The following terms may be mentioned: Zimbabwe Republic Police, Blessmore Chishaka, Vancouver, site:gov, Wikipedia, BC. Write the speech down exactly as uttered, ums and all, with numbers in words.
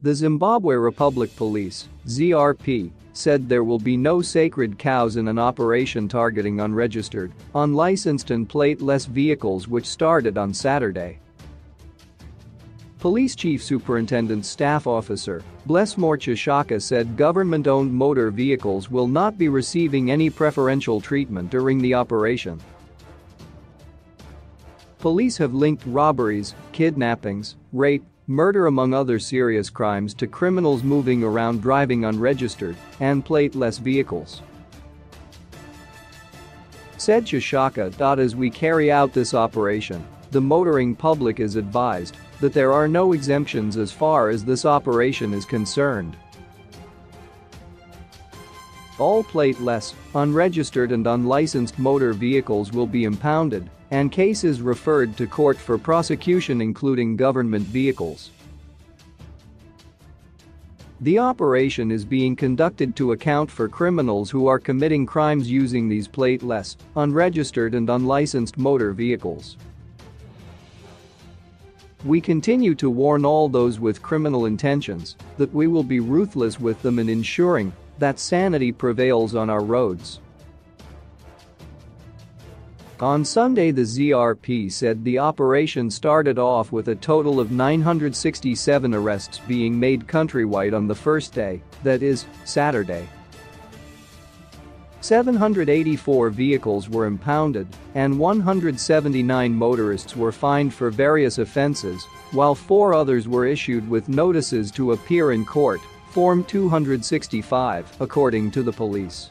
The Zimbabwe Republic Police, Z R P, said there will be no sacred cows in an operation targeting unregistered, unlicensed and plateless vehicles which started on Saturday. Police Chief Superintendent Staff Officer Blessmore Chishaka said government-owned motor vehicles will not be receiving any preferential treatment during the operation. Police have linked robberies, kidnappings, rape, murder among other serious crimes to criminals moving around driving unregistered and plateless vehicles. Said Chishaka, "As we carry out this operation, the motoring public is advised that there are no exemptions as far as this operation is concerned. All plateless, unregistered and unlicensed motor vehicles will be impounded and cases referred to court for prosecution, including government vehicles." The operation is being conducted to account for criminals who are committing crimes using these plateless, unregistered and unlicensed motor vehicles. "We continue to warn all those with criminal intentions that we will be ruthless with them in ensuring that sanity prevails on our roads." On Sunday, the Z R P said the operation started off with a total of nine hundred sixty-seven arrests being made countrywide on the first day, that is, Saturday. seven hundred eighty-four vehicles were impounded and one hundred seventy-nine motorists were fined for various offenses, while four others were issued with notices to appear in court, Form two sixty-five, according to the police.